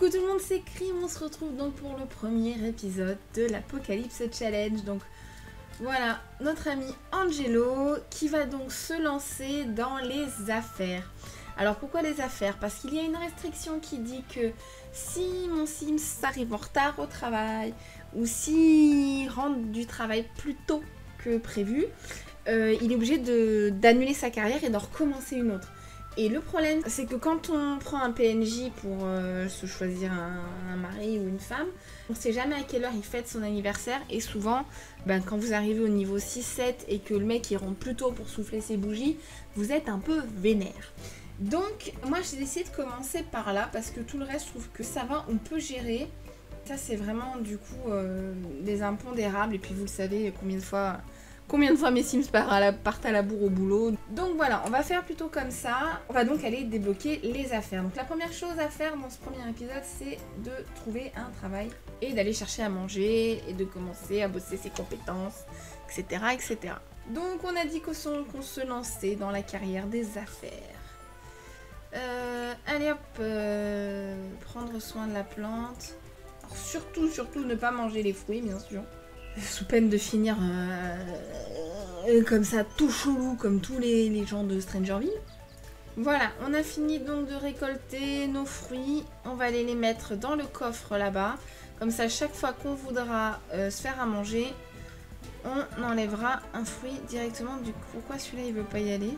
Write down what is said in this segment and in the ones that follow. Coucou tout le monde, c'est Crim, on se retrouve donc pour le premier épisode de l'Apocalypse Challenge. Donc voilà, notre ami Angelo qui va donc se lancer dans les affaires. Alors pourquoi les affaires? Parce qu'il y a une restriction qui dit que si mon Sims arrive en retard au travail ou s'il rentre du travail plus tôt que prévu, il est obligé d'annuler sa carrière et d'en recommencer une autre. Et le problème, c'est que quand on prend un PNJ pour se choisir un mari ou une femme, on ne sait jamais à quelle heure il fête son anniversaire. Et souvent, ben, quand vous arrivez au niveau 6-7 et que le mec il rentre plus tôt pour souffler ses bougies, vous êtes un peu vénère. Donc moi j'ai décidé de commencer par là parce que tout le reste je trouve que ça va, on peut gérer. Ça c'est vraiment du coup des impondérables et puis vous le savez combien de fois mes Sims partent à la bourre au boulot. Donc voilà, on va faire plutôt comme ça. On va donc aller débloquer les affaires. Donc la première chose à faire dans ce premier épisode, c'est de trouver un travail et d'aller chercher à manger et de commencer à bosser ses compétences, etc. etc. Donc on a dit qu'on se lançait dans la carrière des affaires. Allez hop, prendre soin de la plante. Alors surtout ne pas manger les fruits, bien sûr. Sous peine de finir comme ça, tout chelou, comme tous les gens de StrangerVille. Voilà, on a fini donc de récolter nos fruits. On va aller les mettre dans le coffre là-bas. Comme ça, chaque fois qu'on voudra se faire à manger, on enlèvera un fruit directement du... Pourquoi celui-là, il veut pas y aller?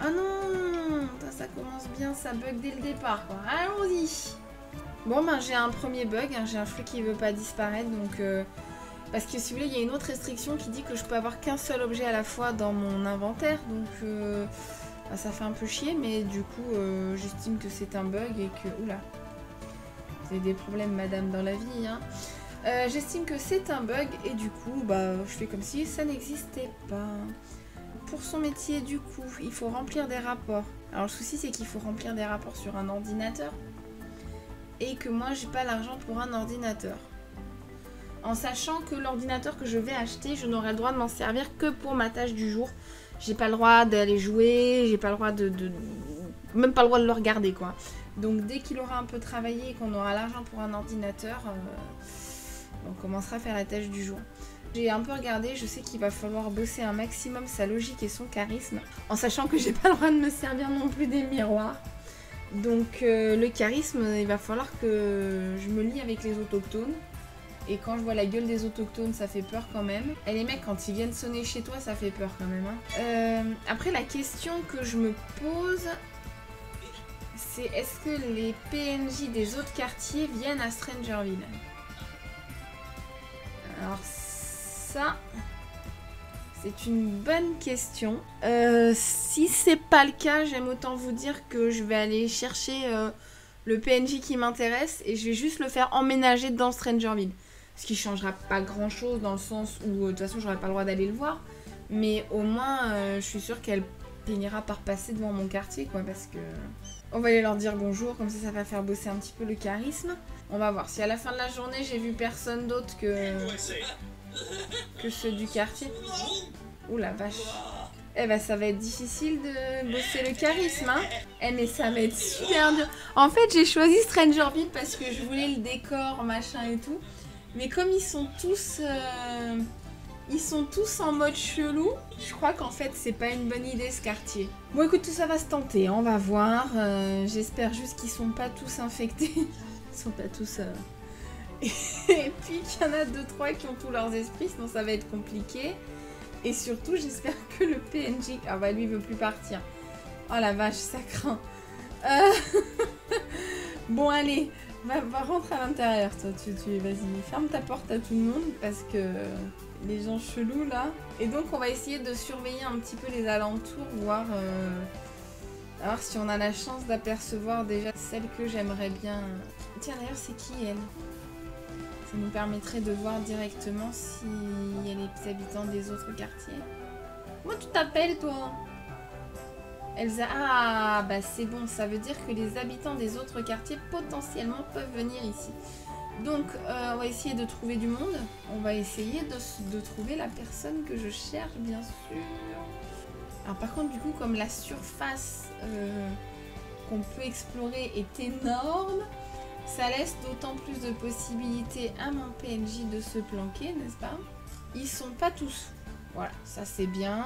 Ah non, ça commence bien, ça bug dès le départ, quoi. Allons-y. Bon, ben j'ai un premier bug, hein, j'ai un fruit qui veut pas disparaître, donc... parce que si vous voulez, il y a une autre restriction qui dit que je peux avoir qu'un seul objet à la fois dans mon inventaire, donc ben, ça fait un peu chier, mais du coup, j'estime que c'est un bug et que... Oula, vous avez des problèmes, madame, dans la vie, hein. J'estime que c'est un bug et du coup, bah, je fais comme si ça n'existait pas. Pour son métier, du coup, il faut remplir des rapports. Alors le souci, c'est qu'il faut remplir des rapports sur un ordinateur. Et que moi j'ai pas l'argent pour un ordinateur. En sachant que l'ordinateur que je vais acheter, je n'aurai le droit de m'en servir que pour ma tâche du jour. J'ai pas le droit d'aller jouer, j'ai pas le droit de... Même pas le droit de le regarder, quoi. Donc dès qu'il aura un peu travaillé et qu'on aura l'argent pour un ordinateur, on commencera à faire la tâche du jour. J'ai un peu regardé, je sais qu'il va falloir bosser un maximum sa logique et son charisme. En sachant que j'ai pas le droit de me servir non plus des miroirs. Donc le charisme, il va falloir que je me lie avec les autochtones. Et quand je vois la gueule des autochtones, ça fait peur quand même. Et les mecs, quand ils viennent sonner chez toi, ça fait peur quand même. Hein. Après, la question que je me pose, c'est est-ce que les PNJ des autres quartiers viennent à StrangerVille? Alors ça, c'est une bonne question. Si c'est pas le cas, j'aime autant vous dire que je vais aller chercher le PNJ qui m'intéresse et je vais juste le faire emménager dans StrangerVille. Ce qui changera pas grand chose dans le sens où de toute façon j'aurai pas le droit d'aller le voir. Mais au moins je suis sûre qu'elle finira par passer devant mon quartier, quoi, parce que... On va aller leur dire bonjour, comme ça, ça va faire bosser un petit peu le charisme. On va voir si à la fin de la journée j'ai vu personne d'autre que ceux du quartier. Ouh la vache. Eh ben ça va être difficile de bosser le charisme, hein. Eh mais ça va être super dur. En fait j'ai choisi StrangerVille parce que je voulais le décor machin et tout. Mais comme ils sont tous en mode chelou, je crois qu'en fait c'est pas une bonne idée ce quartier. Bon écoute, tout ça va se tenter, on va voir. J'espère juste qu'ils sont pas tous infectés. Ils sont pas tous... Et puis qu'il y en a 2-3 qui ont tous leurs esprits, sinon ça va être compliqué. Et surtout, j'espère que le PNJ... Ah bah lui, il veut plus partir. Oh la vache, ça craint. Bon, allez, va rentrer à l'intérieur, toi. Vas-y, ferme ta porte à tout le monde, parce que les gens chelous, là... Et donc, on va essayer de surveiller un petit peu les alentours, voir... Alors, si on a la chance d'apercevoir déjà celle que j'aimerais bien... Tiens, d'ailleurs, c'est qui, elle ? Ça nous permettrait de voir directement s'il y a les habitants des autres quartiers. Comment tu t'appelles, toi? Elsa. Ah, bah c'est bon, ça veut dire que les habitants des autres quartiers potentiellement peuvent venir ici. Donc, on va essayer de trouver du monde. On va essayer de trouver la personne que je cherche, bien sûr. Alors par contre, du coup, comme la surface qu'on peut explorer est énorme... Ça laisse d'autant plus de possibilités à mon PNJ de se planquer, n'est-ce pas? Ils sont pas tous. Voilà, ça c'est bien.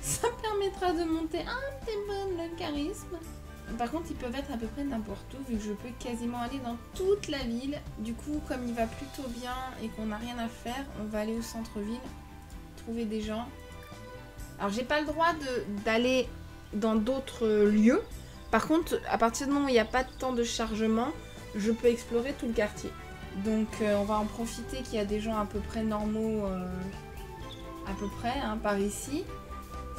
Ça permettra de monter un petit peu le charisme. Par contre, ils peuvent être à peu près n'importe où, vu que je peux quasiment aller dans toute la ville. Du coup, comme il va plutôt bien et qu'on n'a rien à faire, on va aller au centre-ville, trouver des gens. Alors, j'ai pas le droit d'aller dans d'autres lieux. Par contre, à partir du moment où il n'y a pas de temps de chargement, je peux explorer tout le quartier. Donc, on va en profiter qu'il y a des gens à peu près normaux, à peu près, hein, par ici.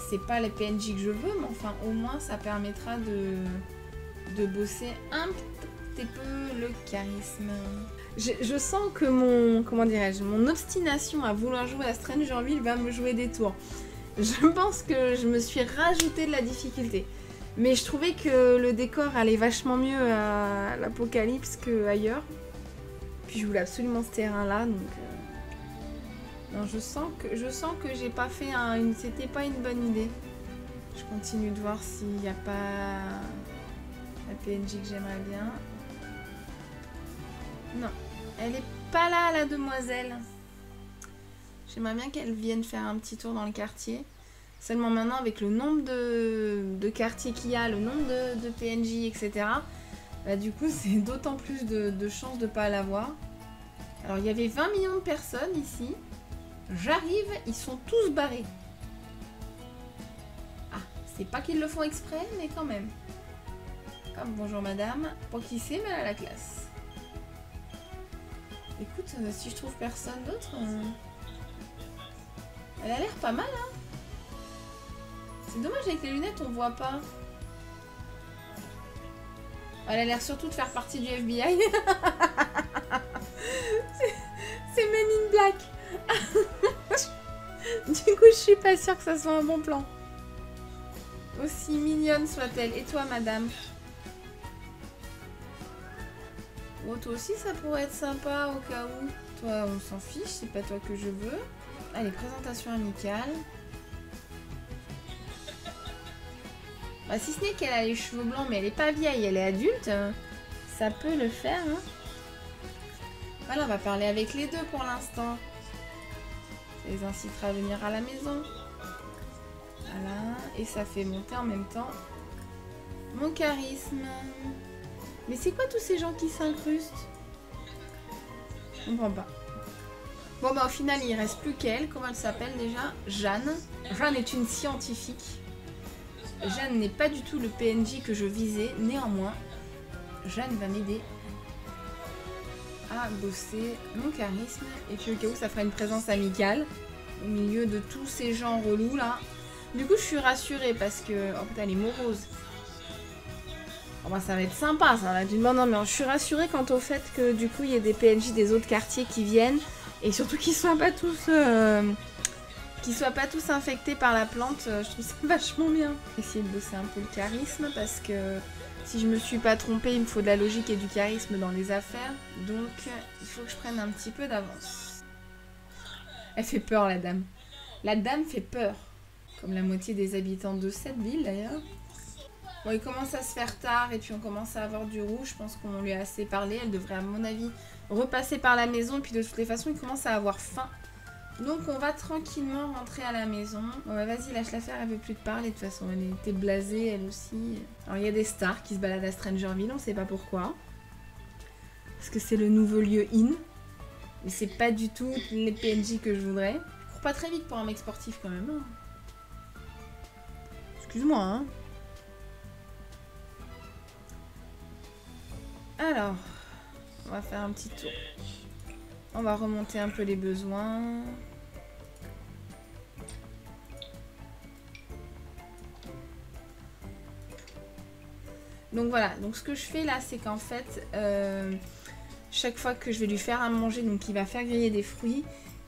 C'est pas les PNJ que je veux, mais enfin au moins ça permettra de bosser un petit peu le charisme. Je sens que mon obstination à vouloir jouer à StrangerVille va me jouer des tours. Je pense que je me suis rajouté de la difficulté. Mais je trouvais que le décor allait vachement mieux à l'Apocalypse qu'ailleurs. Puis je voulais absolument ce terrain-là, donc... Non, je sens que j'ai pas fait c'était pas une bonne idée. Je continue de voir s'il n'y a pas la PNJ que j'aimerais bien. Non, elle est pas là, la demoiselle. J'aimerais bien qu'elle vienne faire un petit tour dans le quartier. Seulement maintenant, avec le nombre de quartiers qu'il y a, le nombre de PNJ, etc. Bah, du coup, c'est d'autant plus de chances de pas l'avoir. Alors, il y avait 20 millions de personnes ici. J'arrive, ils sont tous barrés. Ah, c'est pas qu'ils le font exprès, mais quand même. Comme bonjour madame, pour qui c'est mal à la classe. Écoute, si je trouve personne d'autre... Elle a l'air pas mal, hein. C'est dommage, avec les lunettes, on voit pas. Elle a l'air surtout de faire partie du FBI. C'est Men in Black. Du coup, je suis pas sûre que ça soit un bon plan. Aussi mignonne soit-elle. Et toi, madame? Oh, toi aussi, ça pourrait être sympa au cas où. Toi, on s'en fiche, c'est pas toi que je veux. Allez, présentation amicale. Bah, si ce n'est qu'elle a les cheveux blancs, mais elle est pas vieille, elle est adulte. Ça peut le faire, hein. Voilà, on va parler avec les deux pour l'instant. Ça les incitera à venir à la maison. Voilà. Et ça fait monter en même temps mon charisme. Mais c'est quoi tous ces gens qui s'incrustent? On ne comprend pas. Bon bah au final il ne reste plus qu'elle. Comment elle s'appelle déjà? Jeanne. Jeanne est une scientifique. Jeanne n'est pas du tout le PNJ que je visais. Néanmoins, Jeanne va m'aider à bosser mon charisme. Et puis au cas où ça fera une présence amicale au milieu de tous ces gens relous là. Du coup je suis rassurée parce que... Oh putain elle est morose. Oh bah ça va être sympa ça. Non mais je suis rassurée quant au fait que du coup il y ait des PNJ des autres quartiers qui viennent. Et surtout qu'ils soient pas tous... Qu'ils soient pas tous infectés par la plante. Je trouve ça vachement bien. Essayer de bosser un peu le charisme parce que... Si je me suis pas trompée, il me faut de la logique et du charisme dans les affaires, donc il faut que je prenne un petit peu d'avance. Elle fait peur la dame. La dame fait peur. Comme la moitié des habitants de cette ville d'ailleurs. Bon, il commence à se faire tard et puis on commence à avoir du rouge. Je pense qu'on lui a assez parlé. Elle devrait à mon avis repasser par la maison. Et puis de toutes les façons, il commence à avoir faim. Donc on va tranquillement rentrer à la maison. Bon bah vas-y lâche-la faire, elle veut plus te parler de toute façon, elle était blasée elle aussi. Alors il y a des stars qui se baladent à StrangerVille, on sait pas pourquoi. Parce que c'est le nouveau lieu in. Mais c'est pas du tout les PNJ que je voudrais. Je cours pas très vite pour un mec sportif quand même. Excuse-moi hein. Alors, on va faire un petit tour. On va remonter un peu les besoins. Donc voilà, donc ce que je fais là, c'est qu'en fait, chaque fois que je vais lui faire à manger, donc il va faire griller des fruits.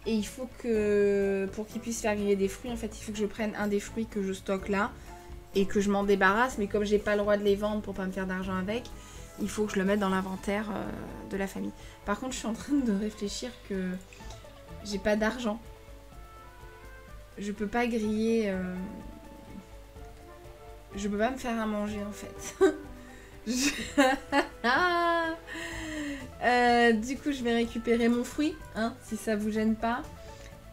Et il faut que, pour qu'il puisse faire griller des fruits, en fait, il faut que je prenne un des fruits que je stocke là. Et que je m'en débarrasse, mais comme j'ai pas le droit de les vendre pour pas me faire d'argent avec... Il faut que je le mette dans l'inventaire de la famille. Par contre, je suis en train de réfléchir que j'ai pas d'argent. Je peux pas griller... Je peux pas me faire à manger, en fait. Du coup, je vais récupérer mon fruit, hein, si ça vous gêne pas.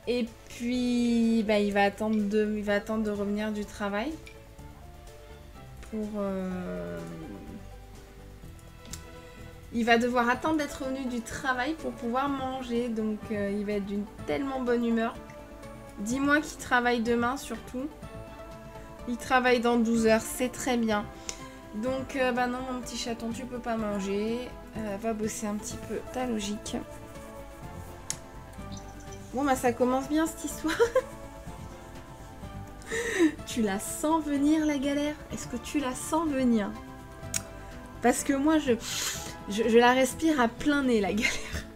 Et puis, bah, il va attendre de revenir du travail pour... Il va devoir attendre d'être revenu du travail pour pouvoir manger. Donc, il va être d'une tellement bonne humeur. Dis-moi qu'il travaille demain, surtout. Il travaille dans 12 heures, c'est très bien. Donc, bah non, mon petit chaton, tu peux pas manger. Va bosser un petit peu ta logique. Bon, bah ça commence bien, cette histoire. Tu la sens venir, la galère? Est-ce que tu la sens venir? Parce que moi, je la respire à plein nez, la galère.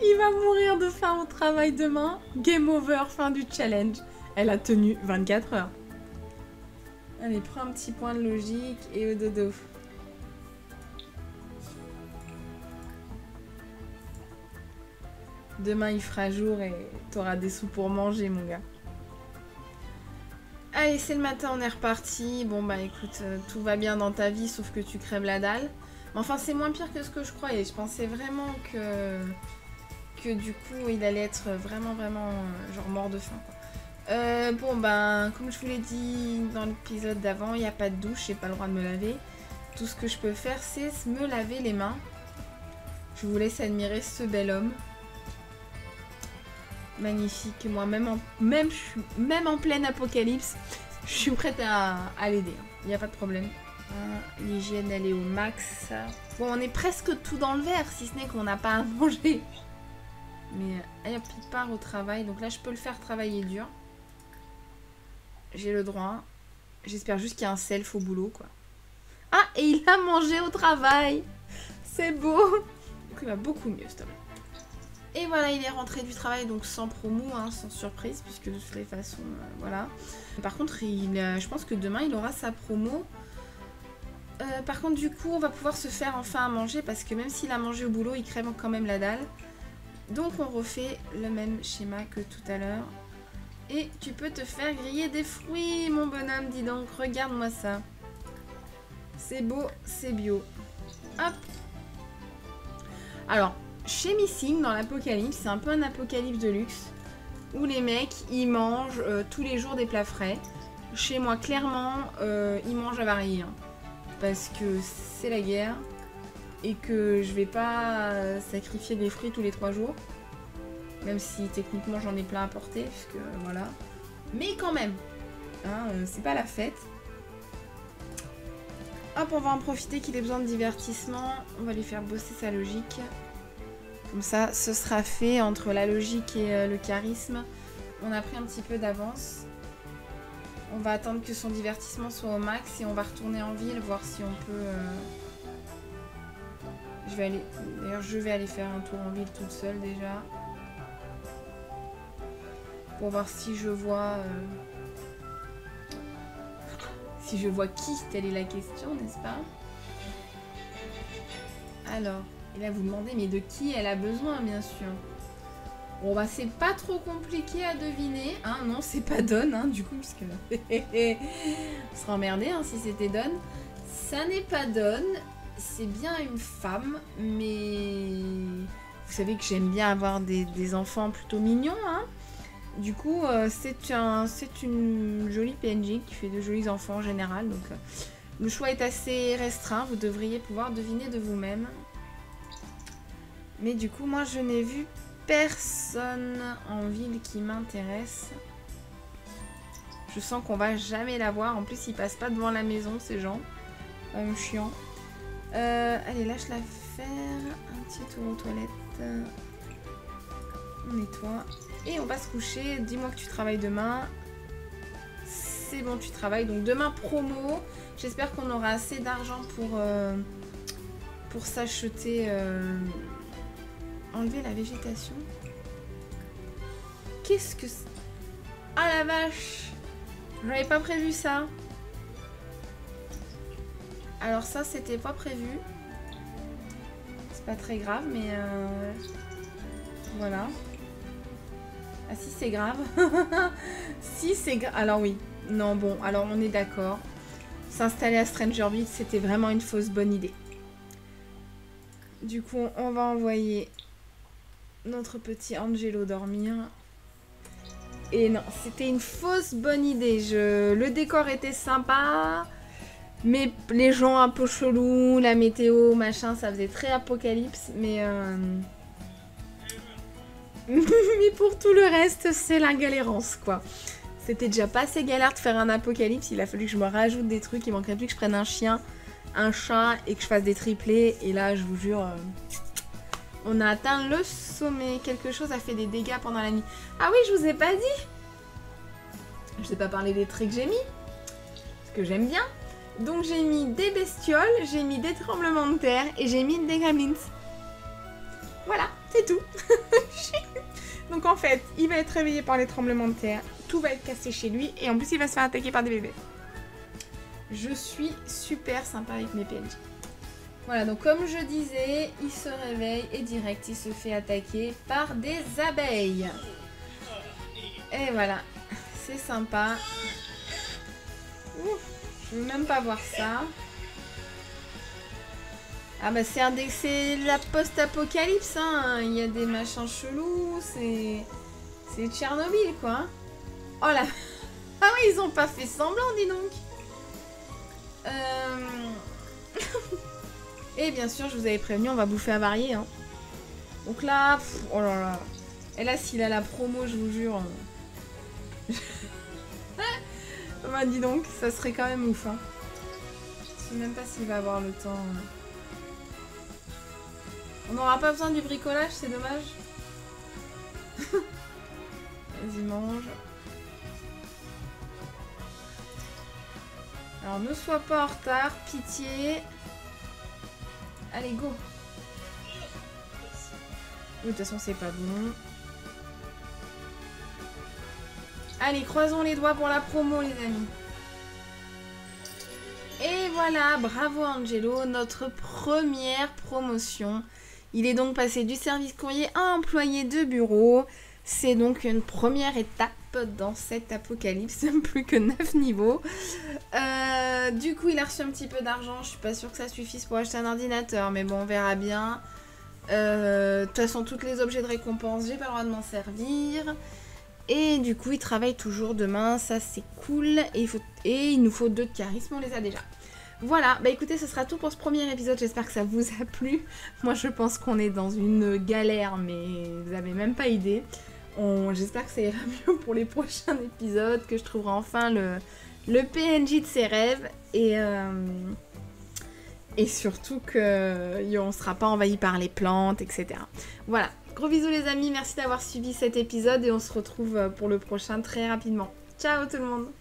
Il va mourir de faim au travail demain. Game over, fin du challenge. Elle a tenu 24 heures. Allez, prends un petit point de logique et au dodo. Demain, il fera jour et t'auras des sous pour manger, mon gars. Allez, c'est le matin, on est reparti. Bon, bah écoute, tout va bien dans ta vie, sauf que tu crèves la dalle. Mais enfin, c'est moins pire que ce que je croyais. Je pensais vraiment que du coup, il allait être vraiment, genre mort de faim, quoi. Bon, ben, comme je vous l'ai dit dans l'épisode d'avant, il n'y a pas de douche, j'ai pas le droit de me laver. Tout ce que je peux faire, c'est me laver les mains. Je vous laisse admirer ce bel homme. Magnifique, moi, même en pleine apocalypse, je suis prête à l'aider. Il n'y a pas de problème. L'hygiène, elle est au max. Bon, on est presque tout dans le vert, si ce n'est qu'on n'a pas à manger. Mais elle part au travail, donc là, je peux le faire travailler dur. J'ai le droit. J'espère juste qu'il y a un self au boulot, quoi. Ah, et il a mangé au travail. C'est beau. Donc, il va beaucoup mieux, cet homme. Et voilà, il est rentré du travail, donc sans promo, hein, sans surprise, puisque de toutes les façons, voilà. Par contre, je pense que demain, il aura sa promo. Par contre, du coup, on va pouvoir se faire enfin à manger, parce que même s'il a mangé au boulot, il crève quand même la dalle. Donc, on refait le même schéma que tout à l'heure. Et tu peux te faire griller des fruits, mon bonhomme, dis donc, regarde-moi ça. C'est beau, c'est bio. Hop. Alors, chez Missing, dans l'apocalypse, c'est un peu un apocalypse de luxe, où les mecs, ils mangent tous les jours des plats frais. Chez moi, clairement, ils mangent à varier, hein, parce que c'est la guerre, et que je vais pas sacrifier des fruits tous les 3 jours. Même si techniquement j'en ai plein à porter, parce que voilà. Mais quand même, hein, c'est pas la fête. Hop, on va en profiter qu'il ait besoin de divertissement. On va lui faire bosser sa logique. Comme ça, ce sera fait entre la logique et le charisme. On a pris un petit peu d'avance. On va attendre que son divertissement soit au max et on va retourner en ville, voir si on peut... D'ailleurs, je vais aller faire un tour en ville toute seule déjà. Pour voir si je vois... Si je vois qui, telle est la question, n'est-ce pas? Alors, et là vous demandez, mais de qui elle a besoin, bien sûr. Bon, bah c'est pas trop compliqué à deviner. Hein, non, c'est pas Donne, hein, du coup, parce que... On serait emmerdé hein, si c'était Donne. Ça n'est pas Donne. C'est bien une femme, mais vous savez que j'aime bien avoir des enfants plutôt mignons. Hein, du coup, c'est une jolie PNJ qui fait de jolis enfants en général. Donc, le choix est assez restreint. Vous devriez pouvoir deviner de vous-même. Mais du coup, moi, je n'ai vu personne en ville qui m'intéresse. Je sens qu'on va jamais la voir. En plus, ils passent pas devant la maison, ces gens. Même chiant. Allez, lâche la faire un petit tour aux toilettes. On nettoie. Et on va se coucher. Dis-moi que tu travailles demain. C'est bon, tu travailles. Donc demain, promo. J'espère qu'on aura assez d'argent pour s'acheter... Enlever la végétation. Qu'est-ce que c'est? Ah la vache! J'avais pas prévu ça. Alors ça, c'était pas prévu. C'est pas très grave, mais voilà. Ah si, c'est grave. Si, c'est grave. Alors oui. Non, bon, alors on est d'accord. S'installer à StrangerVille, c'était vraiment une fausse bonne idée. Du coup, on va envoyer notre petit Angelo dormir. Et non, c'était une fausse bonne idée. Le décor était sympa, mais les gens un peu chelous, la météo, machin, ça faisait très apocalypse. Mais pour tout le reste, c'est la galérance, quoi. C'était déjà pas assez galère de faire un apocalypse. Il a fallu que je me rajoute des trucs. Il manquerait plus que je prenne un chien, un chat et que je fasse des triplés. Et là, je vous jure, on a atteint le sommet. Quelque chose a fait des dégâts pendant la nuit. Ah oui, je vous ai pas dit. Je sais pas parler des traits que j'ai mis. Parce que j'aime bien. Donc j'ai mis des bestioles, j'ai mis des tremblements de terre et j'ai mis des gremlins. Voilà, c'est tout. Donc en fait, il va être réveillé par les tremblements de terre. Tout va être cassé chez lui et en plus il va se faire attaquer par des bébés. Je suis super sympa avec mes PNJ. Voilà, donc comme je disais, il se réveille et direct il se fait attaquer par des abeilles. Et voilà, c'est sympa. Ouf, je veux même pas voir ça. Ah bah c'est la post-apocalypse, hein. Il y a des machins chelous, c'est Tchernobyl, quoi. Oh là. Ah oui, ils ont pas fait semblant, dis donc. Et bien sûr, je vous avais prévenu, on va bouffer à varier. Hein. Donc là, pff, oh là là. Et là, s'il a la promo, je vous jure. Bah dis donc, ça serait quand même ouf. Hein. Je sais même pas s'il va avoir le temps. On n'aura pas besoin du bricolage, c'est dommage. Vas-y, mange. Alors ne sois pas en retard, pitié. Allez, go. Oui, de toute façon, c'est pas bon. Allez, croisons les doigts pour la promo, les amis. Et voilà, bravo Angelo, notre première promotion. Il est donc passé du service courrier à employé de bureau. C'est donc une première étape dans cet apocalypse, plus que 9 niveaux. Du coup, il a reçu un petit peu d'argent. Je suis pas sûre que ça suffise pour acheter un ordinateur, mais bon, on verra bien. De toute façon, tous les objets de récompense, j'ai pas le droit de m'en servir. Et du coup, il travaille toujours demain, ça c'est cool. Et il nous faut 2 de charisme, on les a déjà. Voilà, bah écoutez, ce sera tout pour ce premier épisode, j'espère que ça vous a plu. Moi, je pense qu'on est dans une galère, mais vous n'avez même pas idée. J'espère que ça ira mieux pour les prochains épisodes, que je trouverai enfin le PNJ de ses rêves. Et surtout qu'on ne sera pas envahi par les plantes, etc. Voilà, gros bisous les amis, merci d'avoir suivi cet épisode et on se retrouve pour le prochain très rapidement. Ciao tout le monde!